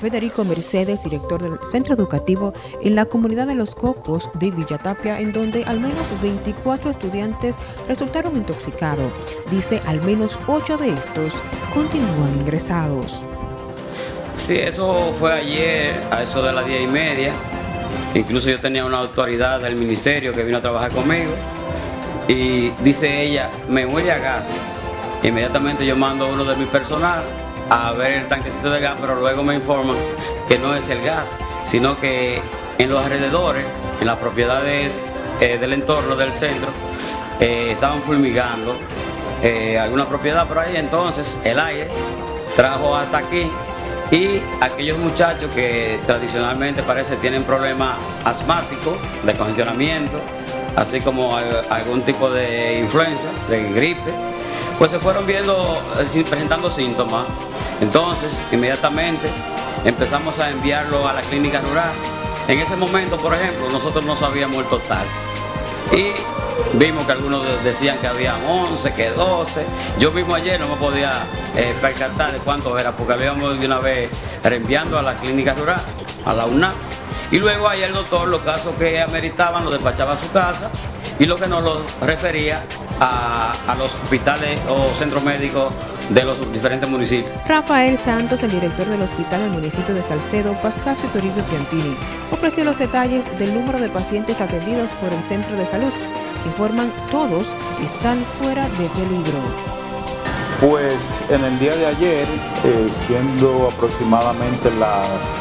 Federico Mercedes, director del centro educativo en la comunidad de Los Cocos de Villa Tapia, en donde al menos 24 estudiantes resultaron intoxicados. Dice al menos 8 de estos continúan ingresados. Sí, eso fue ayer a eso de las 10:30. Incluso yo tenía una autoridad del ministerio que vino a trabajar conmigo y dice ella, me huele a gas. Inmediatamente yo mando a uno de mi personal a ver el tanquecito de gas, pero luego me informan que no es el gas, sino que en los alrededores, en las propiedades del entorno del centro, estaban fulmigando alguna propiedad por ahí. Entonces el aire trajo hasta aquí y aquellos muchachos que tradicionalmente parece tienen problemas asmáticos, de congestionamiento, así como algún tipo de influenza, de gripe, pues se fueron presentando síntomas. Entonces inmediatamente empezamos a enviarlo a la clínica rural. En ese momento, por ejemplo, nosotros no sabíamos el total y vimos que algunos decían que había 11, que 12. Yo mismo ayer no me podía percatar de cuántos era, porque habíamos de una vez reenviando a la clínica rural, a la UNAP, y luego ahí el doctor, los casos que ameritaban, los despachaba a su casa, y lo que nos los refería a los hospitales o centros médicos de los diferentes municipios. Rafael Santos, el director del hospital del municipio de Salcedo, Pascasio Toribio Piantini, ofreció los detalles del número de pacientes atendidos por el centro de salud. Informan, todos están fuera de peligro. Pues en el día de ayer, siendo aproximadamente las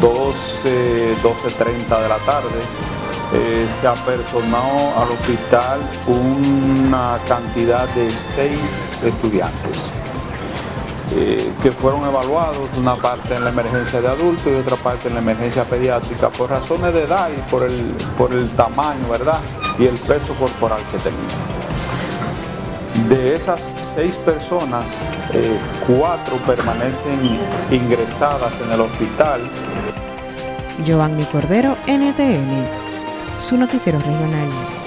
12:30 de la tarde, se apersonó al hospital una cantidad de 6 estudiantes que fueron evaluados, una parte en la emergencia de adultos y otra parte en la emergencia pediátrica, por razones de edad y por el tamaño, ¿verdad?, y el peso corporal que tenían. De esas 6 personas, 4 permanecen ingresadas en el hospital. Giovanni Cordero, NTN, su noticiero regional.